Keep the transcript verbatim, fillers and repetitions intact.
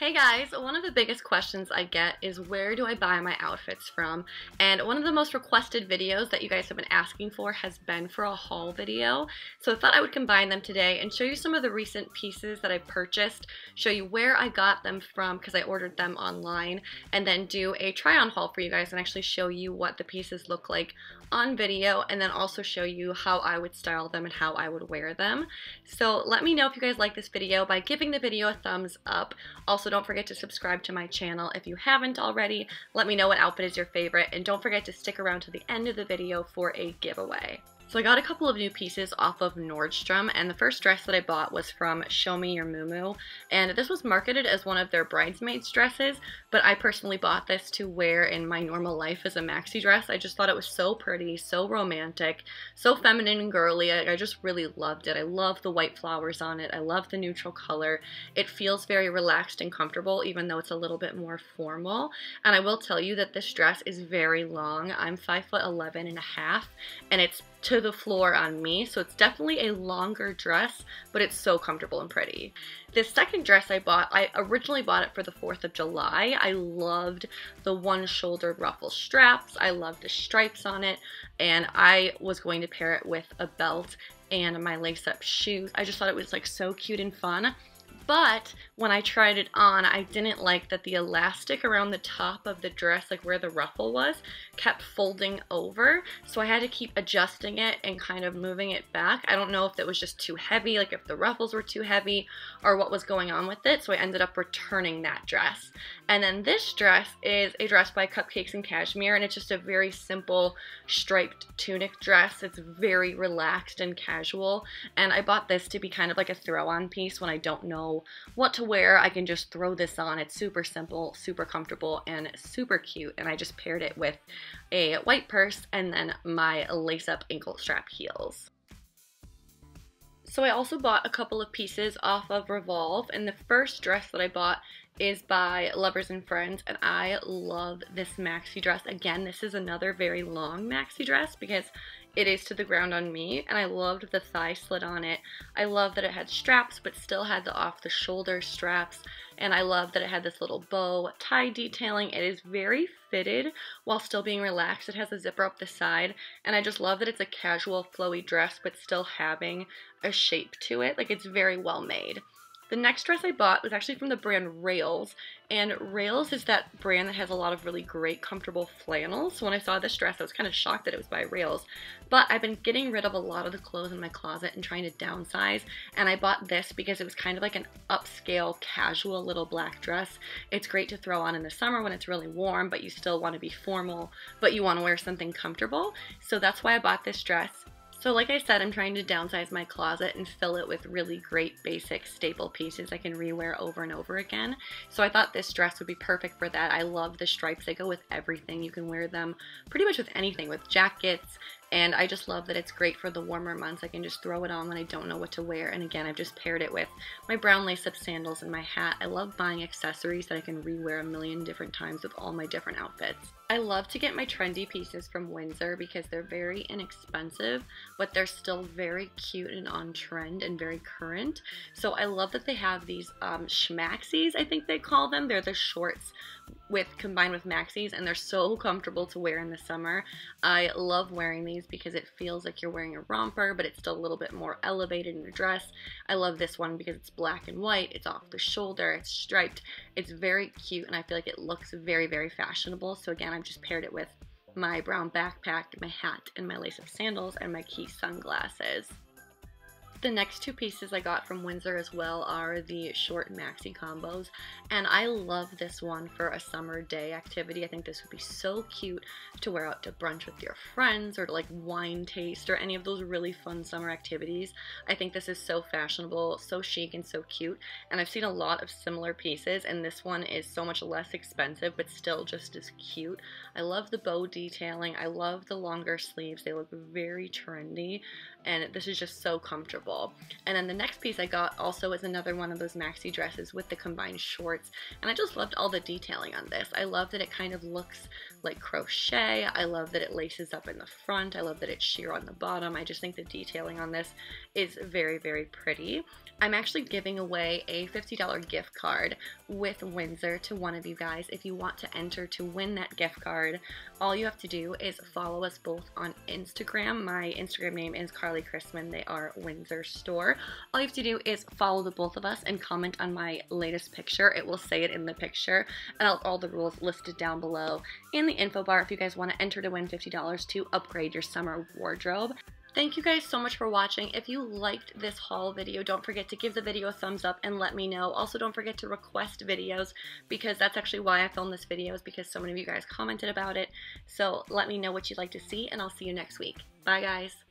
Hey guys, one of the biggest questions I get is where do I buy my outfits from? And one of the most requested videos that you guys have been asking for has been for a haul video. So I thought I would combine them today and show you some of the recent pieces that I purchased, show you where I got them from because I ordered them online, and then do a try on haul for you guys and actually show you what the pieces look like on video and then also show you how I would style them and how I would wear them. So let me know if you guys like this video by giving the video a thumbs up. Also, don't forget to subscribe to my channel if you haven't already. Let me know what outfit is your favorite, and don't forget to stick around to the end of the video for a giveaway. So I got a couple of new pieces off of Nordstrom, and the first dress that I bought was from Show Me Your Mumu, and this was marketed as one of their bridesmaids dresses, but I personally bought this to wear in my normal life as a maxi dress. I just thought it was so pretty, so romantic, so feminine and girly. I, I just really loved it. I love the white flowers on it. I love the neutral color. It feels very relaxed and comfortable, even though it's a little bit more formal. And I will tell you that this dress is very long. I'm five foot eleven and a half, and it's to the floor on me, so it's definitely a longer dress, but it's so comfortable and pretty. This second dress I bought, I originally bought it for the fourth of July. I loved the one-shouldered ruffle straps, I loved the stripes on it, and I was going to pair it with a belt and my lace-up shoes. I just thought it was like so cute and fun. But when I tried it on, I didn't like that the elastic around the top of the dress, like where the ruffle was, kept folding over. So I had to keep adjusting it and kind of moving it back. I don't know if that was just too heavy, like if the ruffles were too heavy or what was going on with it. So I ended up returning that dress. And then this dress is a dress by Cupcakes and Cashmere, and it's just a very simple striped tunic dress. It's very relaxed and casual. And I bought this to be kind of like a throw-on piece when I don't know what to wear. I can just throw this on. It's super simple, super comfortable, and super cute, and I just paired it with a white purse and then my lace-up ankle strap heels. So I also bought a couple of pieces off of Revolve, and the first dress that I bought is by Lovers and Friends, and I love this maxi dress. Again, this is another very long maxi dress because it is to the ground on me, and I loved the thigh slit on it. I love that it had straps but still had the off-the-shoulder straps, and I love that it had this little bow tie detailing. It is very fitted while still being relaxed. It has a zipper up the side, and I just love that it's a casual, flowy dress but still having a shape to it. Like, it's very well made. The next dress I bought was actually from the brand Rails, and Rails is that brand that has a lot of really great comfortable flannels. So when I saw this dress, I was kind of shocked that it was by Rails, but I've been getting rid of a lot of the clothes in my closet and trying to downsize, and I bought this because it was kind of like an upscale, casual little black dress. It's great to throw on in the summer when it's really warm, but you still want to be formal, but you want to wear something comfortable. So that's why I bought this dress. So like I said, I'm trying to downsize my closet and fill it with really great basic staple pieces I can rewear over and over again. So I thought this dress would be perfect for that. I love the stripes. They go with everything. You can wear them pretty much with anything, with jackets, and I just love that it's great for the warmer months. I can just throw it on when I don't know what to wear, and again, I've just paired it with my brown lace-up sandals and my hat. I love buying accessories that I can rewear a million different times with all my different outfits. I love to get my trendy pieces from Windsor because they're very inexpensive, but they're still very cute and on trend and very current. So I love that they have these um, schmaxies, I think they call them. They're the shorts with combined with maxis, and they're so comfortable to wear in the summer. I love wearing these because it feels like you're wearing a romper, but it's still a little bit more elevated in a dress. I love this one because it's black and white, it's off the shoulder, it's striped, it's very cute, and I feel like it looks very, very fashionable. So again, I've just paired it with my brown backpack, my hat, and my lace-up sandals, and my key sunglasses. The next two pieces I got from Windsor as well are the short maxi combos, and I love this one for a summer day activity. I think this would be so cute to wear out to brunch with your friends or to like wine taste or any of those really fun summer activities. I think this is so fashionable, so chic, and so cute, and I've seen a lot of similar pieces, and this one is so much less expensive but still just as cute. I love the bow detailing, I love the longer sleeves, they look very trendy, and this is just so comfortable. adorable. And then the next piece I got also was another one of those maxi dresses with the combined shorts, and I just loved all the detailing on this. I love that it kind of looks like crochet. I love that it laces up in the front. I love that it's sheer on the bottom. I just think the detailing on this is very, very pretty. I'm actually giving away a fifty dollar gift card with Windsor to one of you guys. If you want to enter to win that gift card, all you have to do is follow us both on Instagram. My Instagram name is Carly Cristman. They are Windsor Store. All you have to do is follow the both of us and comment on my latest picture. It will say it in the picture, and I'll have all the rules listed down below in the info bar if you guys want to enter to win fifty dollars to upgrade your summer wardrobe. Thank you guys so much for watching. If you liked this haul video, don't forget to give the video a thumbs up and let me know. Also, don't forget to request videos, because that's actually why I filmed this video, is because so many of you guys commented about it. So let me know what you'd like to see, and I'll see you next week. Bye guys.